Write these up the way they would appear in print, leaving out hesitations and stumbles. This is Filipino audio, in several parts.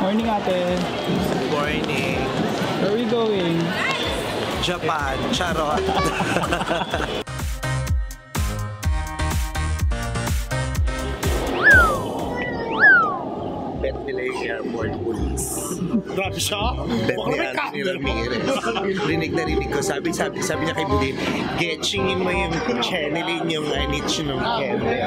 Morning, ate. Morning. Where are we going? Japan. Charot. Pennsylvania Airport Police. Drop shop? Betlian ni Ramirez. Rinig ko. Sabi niya kay Budin, getchingin mo yung channeling yung I need you ng camera.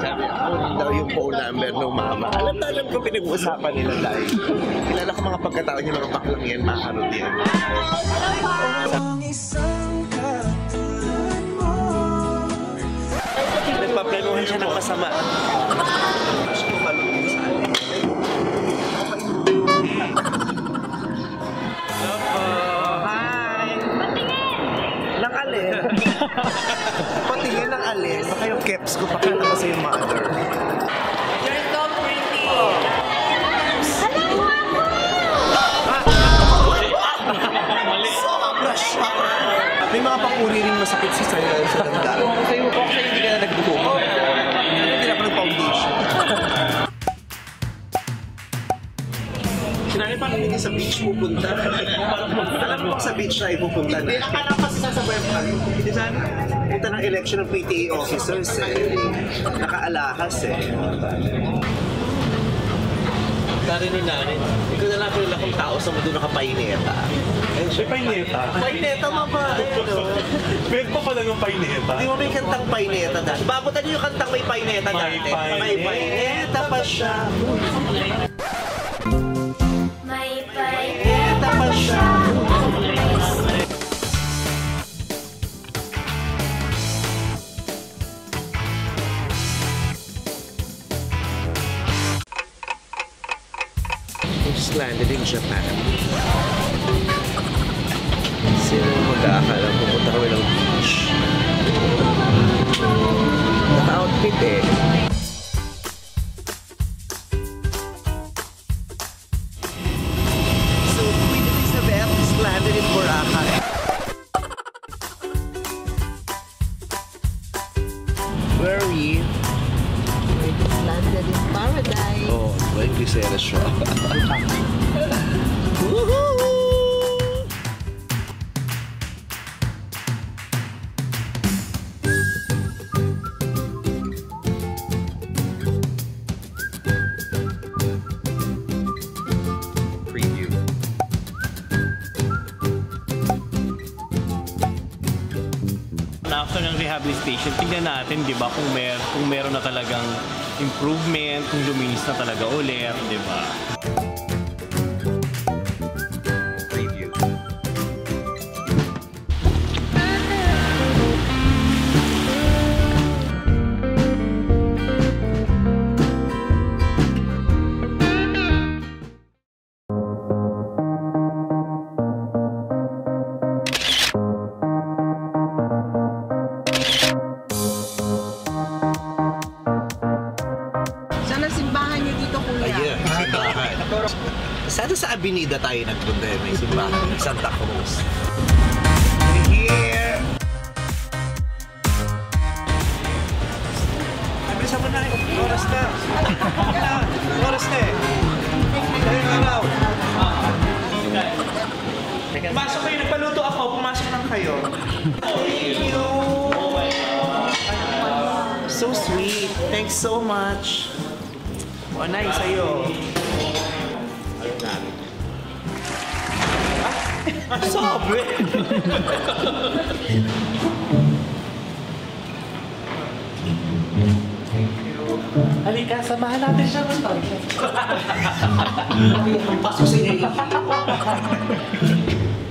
Sabi niya, kunin daw yung phone number ng mama. Alam ko pinag-uusapan nila dahil. Kilala ko mga pagkatao niya, mga baklang yan, makarot yan. Nagpaplanuhan siya ng kasama. Patingin ng alis, baka yung caps ko, baka na ko sa yung mother. You're so pretty! Alam mo ako! Sobra siya! May mga papuri rin masakit si Sayo sa ganda. Sayo ko kasi hindi ka na nagbubuko. Hindi na pa nag-foundation. Sinari pa kami sa beach pupunta. Alam mo sa beach na ipupunta na. Akala ko kasi sa webcam. Hindi sana. Punta ng election ng PTA officers eh. Nakaalahas eh. Dari nun namin, ikaw na lang kilala kong tao sa mundo nakapaineta. May paineta? Paineta mama! Meron pa pala ng paineta? Hindi mo may kantang paineta dahil. Bagutan niyo yung kantang may paineta dahil. May paineta pa siya. May paineta pa siya. Landed in Japan. Sino mag-aakala pupunta kami ng beach? Naka-outfit eh. So, Queen Elizabeth is landed in Boracay. Where are we? We're landed in paradise. Oh, like we said, it's wrong. After ng rehabilitation, tingnan natin, di ba, kung meron na talagang improvement, kung luminis na talaga ulit, di ba? Preview. Sana sa Abinida tayo nagpunta eh, may simbahan ng Santa Cruz. We're here! Mabilisan mo na eh. Oras na. Oras na eh. Dahil araw. Pumasok kayo, nagpaluto ako. Pumasok lang kayo. Thank you! So sweet. Thanks so much. O, nice sa'yo. Sabi! Halika, samahan natin siya. Pasok sa inyo.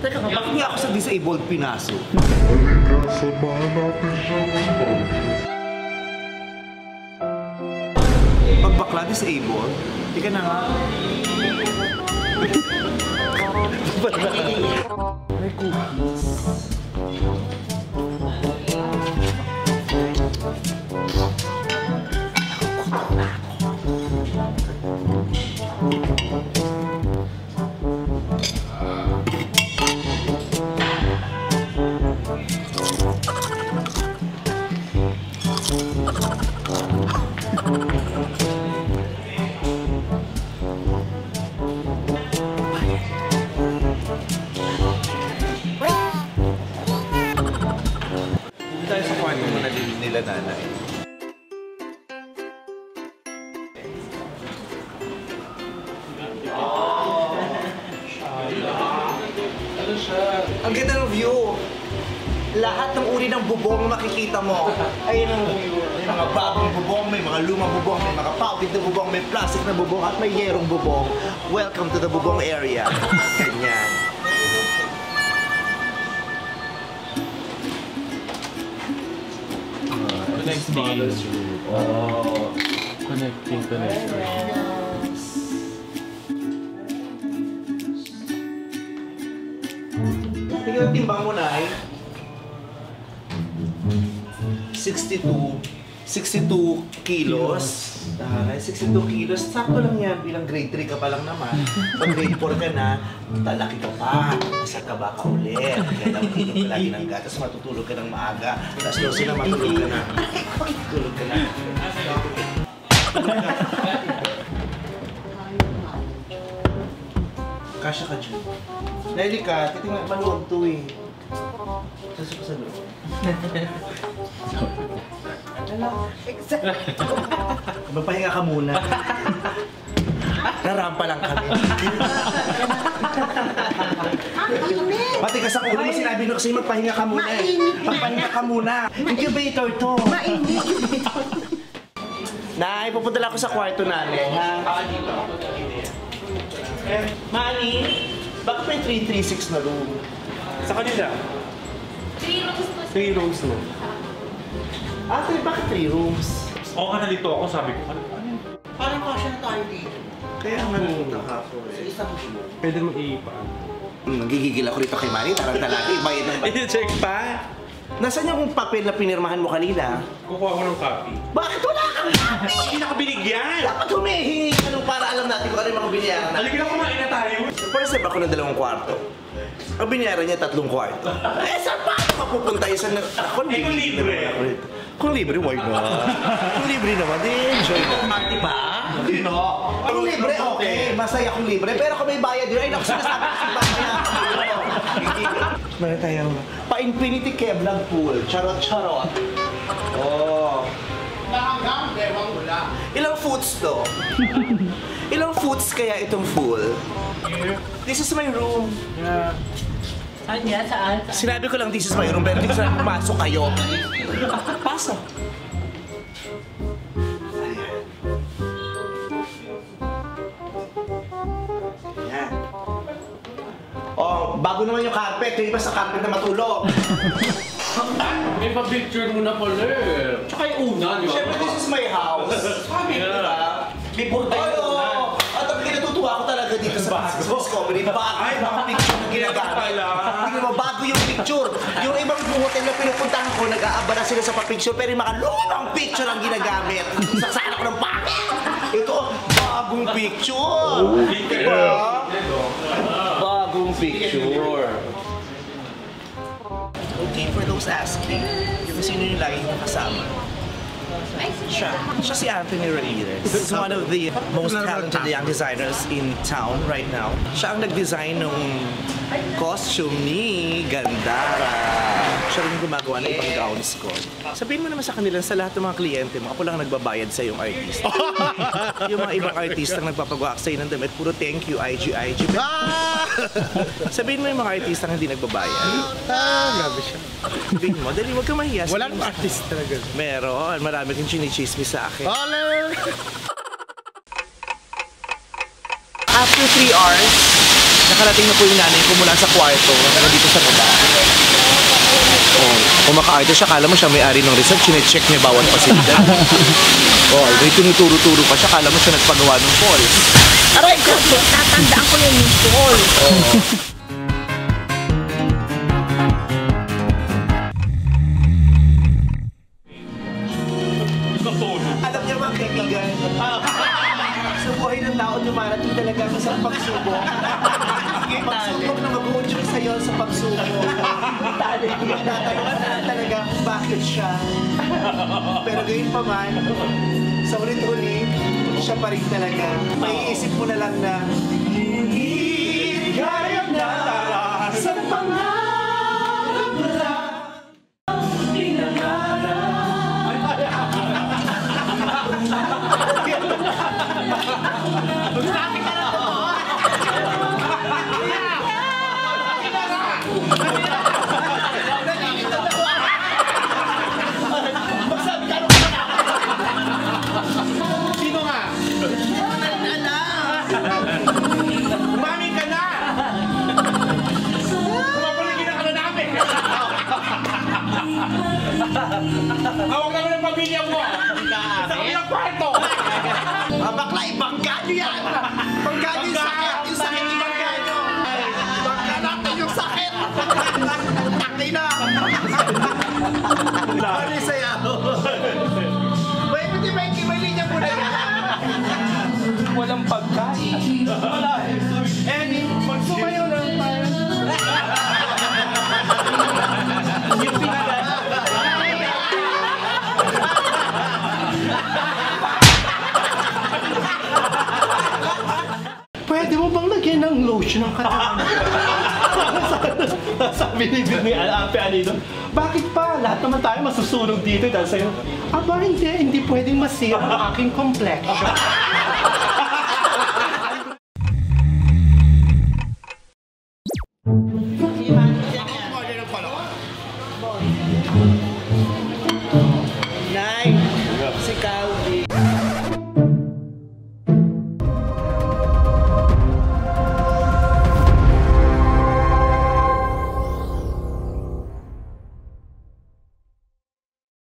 Teka, bakit niya ako sa disabled pinaso? Halika, samahan natin siya. Pagbakla disabled, hindi ka na nga. Ang ganda ng view. Lahat ng uri ng bubong makikita mo. Ayun ang view. May mga bagong bubong, may mga lumang bubong, may mga pawid na bubong, may plastic na bubong, at may yerong bubong. Welcome to the bubong area. Ganyan. Connecting. Oh. Connecting. Tingnan timbang mo na ay 62 kilos. 62 kilos. Sakto lang yan bilang grade 3 ka pa lang naman. Pag grade 4 ka na, talaki ka pa. Nasa taba ka ulit. Kaya dapat ito palagi ng gatas. Matutulog ka ng maaga. Tapos doon sila matulog ka na. Tulog ka na. Kasya ka dyan. Nelly ka, titingnan maluwag to eh. Saso ko sa loob. Exactly. Mapahinga ka muna. Narampa lang kami. Pati ka sa ulo, sinabi nyo kasi magpahinga ka muna eh. Magpahinga ka muna. Incubator to. Incubator to. Nay, pupunta lang ako sa kwarto namin, ha? Mami, bakit may 336 na room? Sa kanila? 3 rooms na. Ah, bakit 3 rooms? Oo, nalito ako. Sabi ko, ano yun? Parang kasya na tayo dito. Kaya nga nakakapor eh. Sa isang room. Pwede mo iipaan. Nagigigil ako rito kay Manny. Tarang talaga, ibayad ng bag. I-check pa? Nasaan yung papel na pinirmahan mo kanina? Kukuha ko ng copy. Bakit wala kang copy? Hindi na ka binigyan! Dapat humihingi ka nung para alam natin kung ano yung mga binayaran natin. Halika na kumain na tayo! Paresep ako ng 2 kwarto. Ang binayaran niya 3 kwarto. Eh, saan ba ako mapupunta? Kung libre! Kung libre, why not? Kung libre naman, di enjoy na. Di ba? Di no. Kung libre, okay. Masaya kung libre. Pero kung may bayad yun, ay naku, sinasabi ko si Batman. Mara tayo nga. Pa-infinity cab lang pool. Charot-charot. Oo. Hanggang dewang wala. Ilang foots to? Ilang foots kaya itong pool? This is my room. Yeah. Saan yan? Saan? Sinabi ko lang this is my room, pero hindi ko saan pumasok kayo. Pasok. Bago naman yung carpet, yung iba sa carpet na matulog. May pa-picture muna pala eh. Tsaka yung una, di ba? Siyempre, this is my house. Sabi ko na, before tayo una. At ang kinatutuwa ko talaga dito sa P6B's Comedy, bakit mga picture na ginagamit? Tingnan mo, bago yung picture. Yung ibang hotel na pinupuntahan ko, nag-aabala sila sa pa-picture, pero yung makalungang picture ang ginagamit. Saksakan ako ng bakit! Ito, bagong picture! Diba? Picture. Okay, for those asking, yung sino yung lagi mong kasama? Siya si Anthony Rodriguez. He's one of the most talented young designers in town right now. Siya ang nag-design ng costume ni Gandara. Siya rin gumagawa ng ibang gowns ko. Sabihin mo naman sa kanila, sa lahat ng mga kliyente mo, ako lang nagbabayad sa iyong artist. Yung mga ibang artistang nagpapagawa sa'yo ng damit, puro thank you, IG, IG. Sabihin mo yung mga artistang hindi nagbabayad. Grabe siya. Sabihin mo, dali, huwag ka mahiya. Walang artist talaga. Meron, marami kang chinichismi sa akin. Holler! After 3 hours, nakarating na po yung nanay ko mula sa kwarto. Nakarating dito sa baba. Kung maka-artist siya, kala mo siya may-ari ng resort, chinecheck niya bawat pasilidad. May tinuturo-turo pa siya, kala mo siya nagpagawa ng falls. Aray ko, tatandaan ko yung falls. pagsuko. Talent niya natatayuan talaga bakit siya. Pero gayon pa man, sa ulit-ulit, siya pa rin talaga. Maiisip mo na lang na ngunit kaya na sa pangarap lang ang pinangarap. Hawag naman ang pamilya mo! Sa ilang kwarto! Bakla, ibangkado yan! Bangkado yung sakit! Yung sakit ibangkado! Bangka natin yung sakit! Takti na! Ano yung saya? Pwede ba yung kimailin niya muna yan? Walang pagkain! Wala! And magsumayo lang tayo! Yung pinag- Pwede mo bang lagyan ng lotion ng katawan? Sabi ni Ape Anino, bakit pa? Lahat naman tayo masusunog dito dahil sa'yo. Aba, hindi pwedeng masira ang aking complexion. Iman,